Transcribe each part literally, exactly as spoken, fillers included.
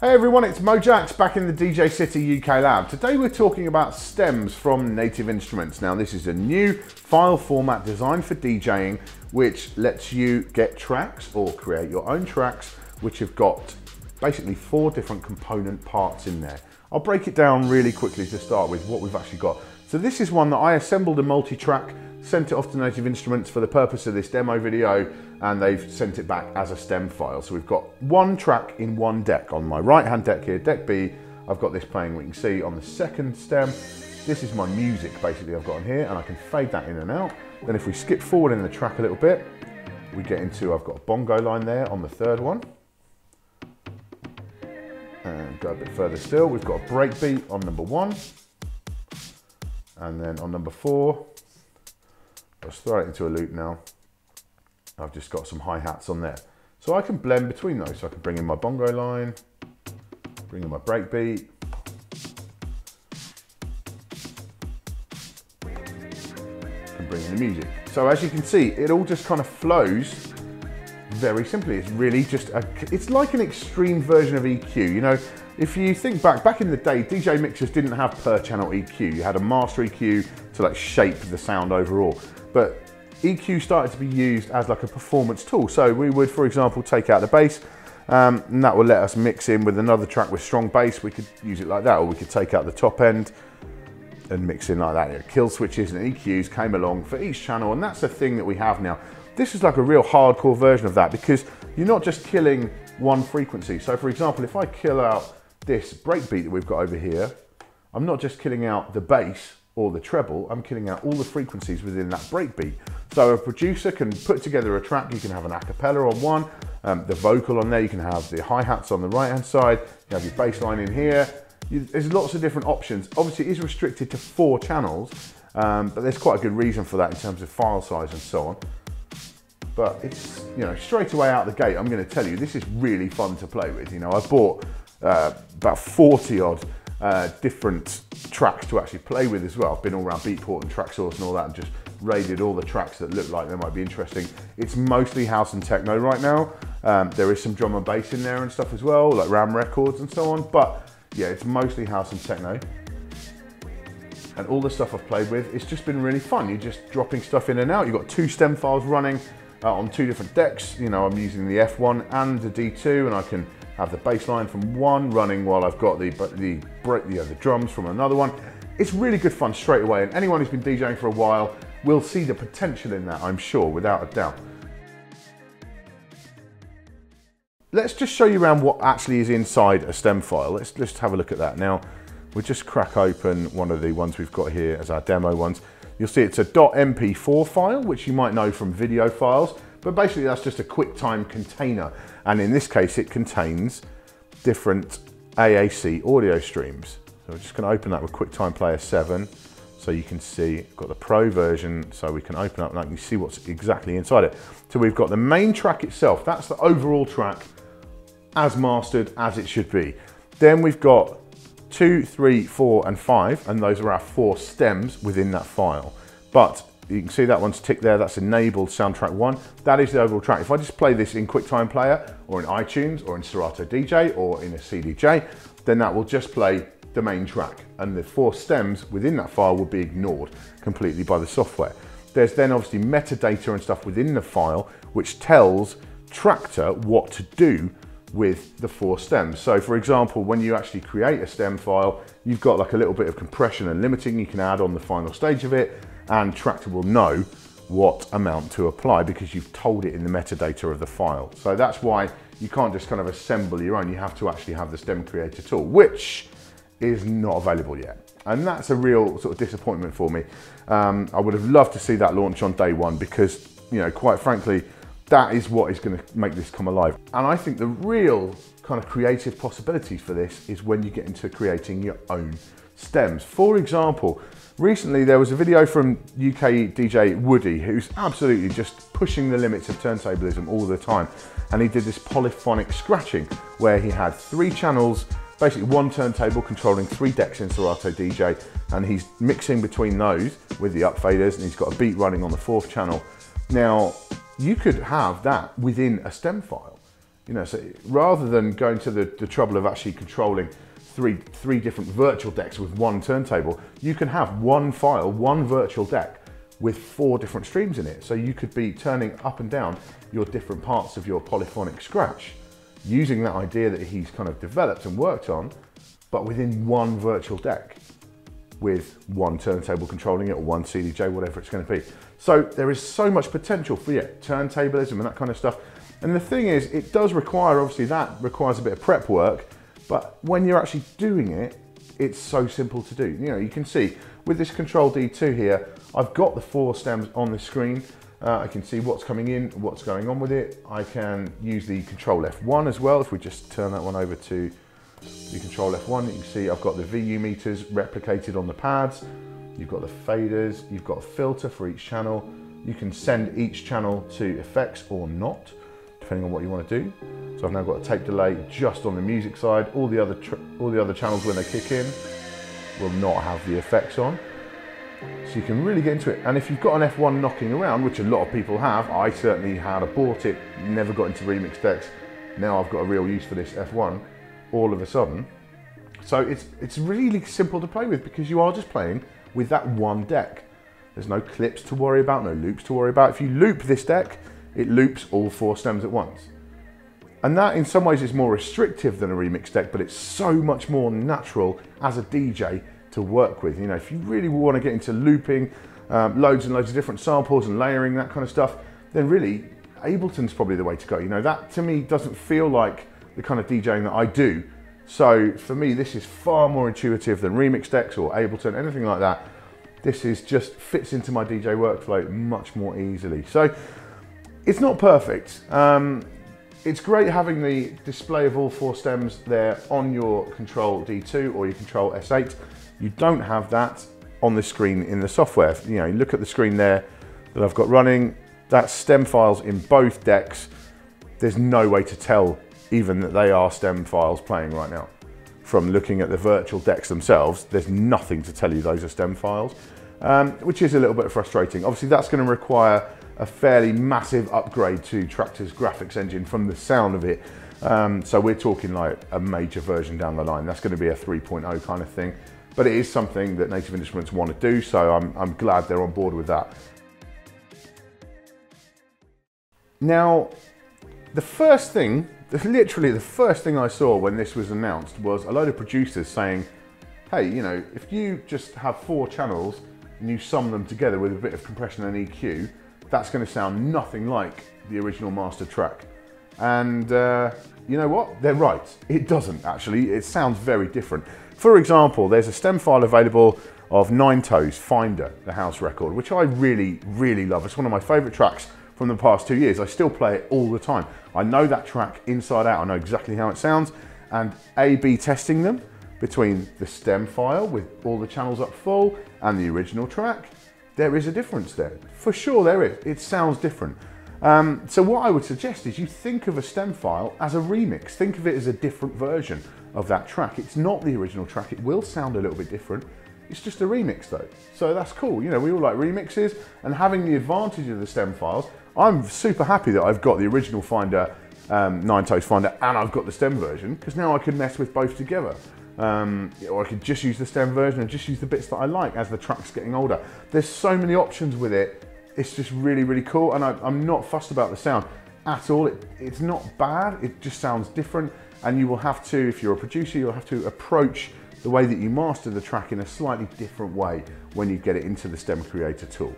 Hey everyone, it's Mojax back in the D J City U K lab. Today we're talking about stems from Native Instruments. Now this is a new file format designed for DJing which lets you get tracks or create your own tracks which have got basically four different component parts in there. I'll break it down really quickly to start with what we've actually got. So this is one that I assembled a multi-track, sent it off to Native Instruments for the purpose of this demo video, and they've sent it back as a stem file. So we've got one track in one deck. On my right-hand deck here, deck B, I've got this playing, we can see on the second stem, this is my music basically I've got on here, and I can fade that in and out. Then if we skip forward in the track a little bit, we get into, I've got a bongo line there on the third one. And go a bit further still, we've got a breakbeat on number one. And then on number four, let's throw it into a loop now. I've just got some hi-hats on there. So I can blend between those. So I can bring in my bongo line, bring in my breakbeat. And bring in the music. So as you can see, it all just kind of flows very simply. It's really just, a, it's like an extreme version of E Q. You know, if you think back, back in the day, D J mixers didn't have per channel E Q. You had a master E Q to like shape the sound overall. But E Q started to be used as like a performance tool. So we would, for example, take out the bass um, and that would let us mix in with another track with strong bass. We could use it like that, or we could take out the top end and mix in like that. You know, kill switches and E Qs came along for each channel, and that's a thing that we have now. This is like a real hardcore version of that because you're not just killing one frequency. So for example, if I kill out this breakbeat that we've got over here, I'm not just killing out the bass or the treble, I'm killing out all the frequencies within that breakbeat. So a producer can put together a track, you can have an a cappella on one, um, the vocal on there, you can have the hi-hats on the right-hand side, you have your bass line in here. You, there's lots of different options. Obviously it is restricted to four channels, um, but there's quite a good reason for that in terms of file size and so on. But it's, you know, straight away out the gate, I'm gonna tell you, this is really fun to play with. You know, I bought uh, about forty odd uh, different tracks to actually play with as well. I've been all around Beatport and Traxsource and all that and just raided all the tracks that look like they might be interesting. It's mostly house and techno right now. Um, there is some drum and bass in there and stuff as well, like Ram Records and so on. But yeah, it's mostly house and techno. And all the stuff I've played with, it's just been really fun. You're just dropping stuff in and out. You've got two stem files running. Uh, on two different decks, you know, I'm using the F one and the D two, and I can have the bass line from one running while I've got the the, you know, the drums from another one. It's really good fun straight away, and anyone who's been DJing for a while will see the potential in that, I'm sure, without a doubt. Let's just show you around what actually is inside a stem file. Let's just have a look at that. Now, we'll just crack open one of the ones we've got here as our demo ones. You'll see it's a .m p four file, which you might know from video files, but basically that's just a QuickTime container. And in this case, it contains different A A C audio streams. So we're just gonna open that with QuickTime Player seven. So you can see, I've got the pro version, so we can open up and I can see what's exactly inside it. So we've got the main track itself, that's the overall track, as mastered as it should be. Then we've got two, three, four, and five, and those are our four stems within that file. But you can see that one's ticked there, that's enabled soundtrack one. That is the overall track. If I just play this in QuickTime Player, or in iTunes, or in Serato D J, or in a C D J, then that will just play the main track, and the four stems within that file will be ignored completely by the software. There's then obviously metadata and stuff within the file, which tells Traktor what to do with the four stems. So for example, when you actually create a stem file, you've got like a little bit of compression and limiting you can add on the final stage of it, and Traktor will know what amount to apply because you've told it in the metadata of the file. So that's why you can't just kind of assemble your own, you have to actually have the Stem Creator tool, which is not available yet. And that's a real sort of disappointment for me. Um, I would have loved to see that launch on day one because, you know, quite frankly, that is what is going to make this come alive. And I think the real kind of creative possibilities for this is when you get into creating your own stems. For example, recently there was a video from U K D J Woody, who's absolutely just pushing the limits of turntablism all the time. And he did this polyphonic scratching where he had three channels, basically one turntable controlling three decks in Serato D J. And he's mixing between those with the upfaders, and he's got a beat running on the fourth channel. Now, you could have that within a stem file. You know, so rather than going to the, the trouble of actually controlling three, three different virtual decks with one turntable, you can have one file, one virtual deck with four different streams in it. So you could be turning up and down your different parts of your polyphonic scratch, using that idea that he's kind of developed and worked on, but within one virtual deck with one turntable controlling it, or one C D J, whatever it's going to be. So there is so much potential for yeah, turntablism and that kind of stuff. And the thing is, it does require, obviously that requires a bit of prep work, but when you're actually doing it, it's so simple to do. You know, you can see with this Control D two here, I've got the four stems on the screen. Uh, I can see what's coming in, what's going on with it. I can use the Control F one as well. If we just turn that one over to the Control F one, you can see I've got the V U meters replicated on the pads. You've got the faders, you've got a filter for each channel. You can send each channel to effects or not, depending on what you want to do. So I've now got a tape delay just on the music side. All the other, all the other channels when they kick in will not have the effects on. So you can really get into it. And if you've got an F one knocking around, which a lot of people have, I certainly had, I bought it, never got into remix decks. Now I've got a real use for this F one all of a sudden. So it's, it's really simple to play with because you are just playing with that one deck. There's no clips to worry about, no loops to worry about. If you loop this deck, it loops all four stems at once. And that in some ways is more restrictive than a remix deck, but it's so much more natural as a D J to work with. You know, if you really want to get into looping, um, loads and loads of different samples and layering, that kind of stuff, then really Ableton's probably the way to go. You know, that to me doesn't feel like the kind of DJing that I do. So for me, this is far more intuitive than remix decks or Ableton, anything like that. This is just fits into my D J workflow much more easily. So it's not perfect. Um, it's great having the display of all four stems there on your Control D two or your Control S eight. You don't have that on the screen in the software. You know, you look at the screen there that I've got running, that's stem files in both decks. There's no way to tell even that they are stem files playing right now. From looking at the virtual decks themselves, there's nothing to tell you those are stem files, um, which is a little bit frustrating. Obviously that's going to require a fairly massive upgrade to Traktor's graphics engine from the sound of it. Um, so we're talking like a major version down the line. That's going to be a three point oh kind of thing. But it is something that Native Instruments want to do, so I'm, I'm glad they're on board with that. Now, the first thing, literally the first thing I saw when this was announced was a load of producers saying, hey, you know, if you just have four channels and you sum them together with a bit of compression and E Q, that's going to sound nothing like the original master track. And uh, you know what? They're right. It doesn't actually. It sounds very different. For example, there's a stem file available of Nine Toes, Finder, the house record, which I really, really love. It's one of my favorite tracks from the past two years. I still play it all the time. I know that track inside out. I know exactly how it sounds. And A B testing them between the stem file with all the channels up full and the original track, there is a difference there. For sure there is. It sounds different. Um, so what I would suggest is you think of a stem file as a remix. Think of it as a different version of that track. It's not the original track. It will sound a little bit different. It's just a remix though. So that's cool. You know, we all like remixes, and having the advantage of the stem files, I'm super happy that I've got the original Finder, um, Nine Toes Finder, and I've got the stem version, because now I can mess with both together. Um, or I could just use the stem version and just use the bits that I like as the track's getting older. There's so many options with it. It's just really, really cool. And I, I'm not fussed about the sound at all. It, it's not bad. It just sounds different. And you will have to, if you're a producer, you'll have to approach the way that you master the track in a slightly different way when you get it into the Stems Creator tool.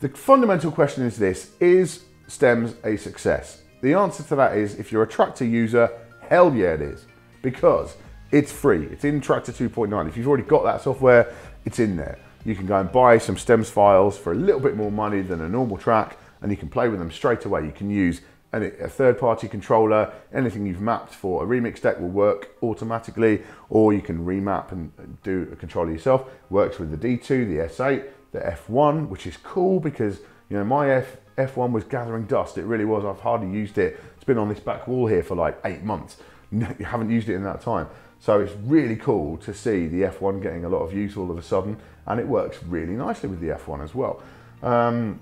The fundamental question is this: is stems a success? The answer to that is, if you're a Traktor user, hell yeah it is, because it's free. It's in Traktor two point nine. If you've already got that software, it's in there. You can go and buy some stems files for a little bit more money than a normal track, and you can play with them straight away. You can use a third-party controller. Anything you've mapped for a remix deck will work automatically, or you can remap and do a controller yourself. Works with the D two, the S eight, the F one, which is cool because, you know, my F, F1 was gathering dust. It really was. I've hardly used it. It's been on this back wall here for like eight months. You haven't used it in that time. So it's really cool to see the F one getting a lot of use all of a sudden, and it works really nicely with the F one as well. Um,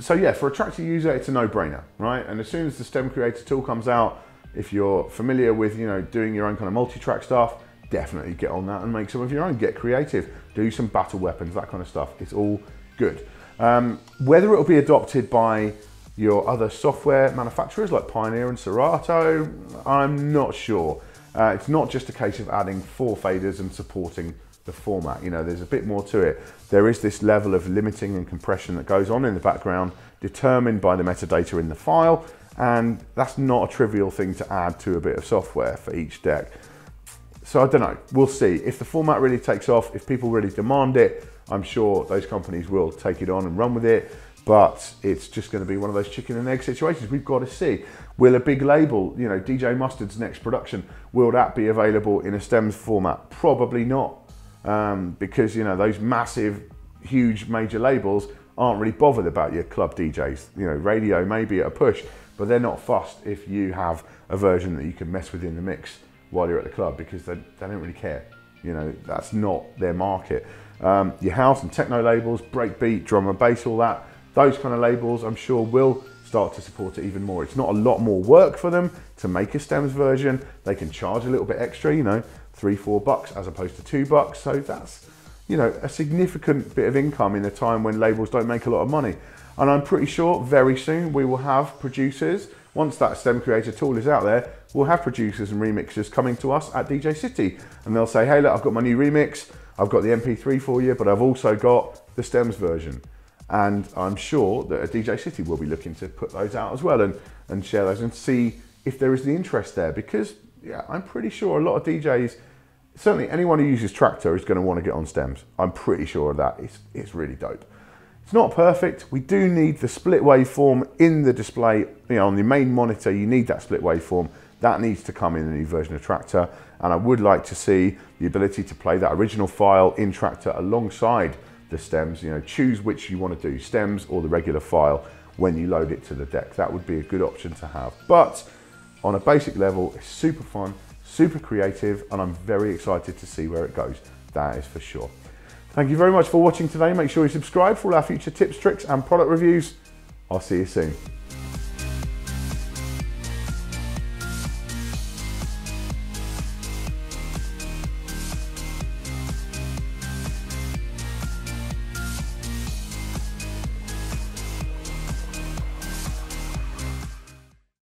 So yeah, for a Traktor user, it's a no-brainer, right? And as soon as the Stems Creator Tool comes out, if you're familiar with, you know, doing your own kind of multi-track stuff, definitely get on that and make some of your own. Get creative, do some battle weapons, that kind of stuff. It's all good. Um, whether it'll be adopted by your other software manufacturers like Pioneer and Serato, I'm not sure. Uh, it's not just a case of adding four faders and supporting the format. You know, there's a bit more to it. There is this level of limiting and compression that goes on in the background, determined by the metadata in the file, and that's not a trivial thing to add to a bit of software for each deck. So I don't know, we'll see. If the format really takes off, if people really demand it, I'm sure those companies will take it on and run with it, but it's just gonna be one of those chicken and egg situations. We've got to see. Will a big label, you know, D J Mustard's next production, will that be available in a Stems format? Probably not, um, because, you know, those massive, huge major labels aren't really bothered about your club D Js. You know, radio maybe at a push, but they're not fussed if you have a version that you can mess with in the mix while you're at the club, because they, they don't really care. You know, that's not their market. Um, your house and techno labels, breakbeat, drum and bass, all that, those kind of labels I'm sure will start to support it even more. It's not a lot more work for them to make a Stems version. They can charge a little bit extra, you know, three, four bucks as opposed to two bucks. So that's, you know, a significant bit of income in a time when labels don't make a lot of money. And I'm pretty sure very soon we will have producers, once that Stems Creator Tool is out there, we'll have producers and remixers coming to us at D J City, and they'll say, hey, look, I've got my new remix, I've got the M P three for you, but I've also got the Stems version. And I'm sure that at D J City will be looking to put those out as well and, and share those and see if there is the interest there, because yeah, I'm pretty sure a lot of D Js, certainly anyone who uses Traktor is gonna wanna get on Stems. I'm pretty sure of that. It's, it's really dope. It's not perfect. We do need the split waveform in the display, you know, on the main monitor, you need that split waveform. That needs to come in the new version of Traktor, and I would like to see the ability to play that original file in Traktor alongside the Stems. You know, choose which you want to do, Stems or the regular file, when you load it to the deck. That would be a good option to have. But on a basic level, it's super fun, super creative, and I'm very excited to see where it goes. That is for sure. Thank you very much for watching today. Make sure you subscribe for all our future tips, tricks, and product reviews. I'll see you soon.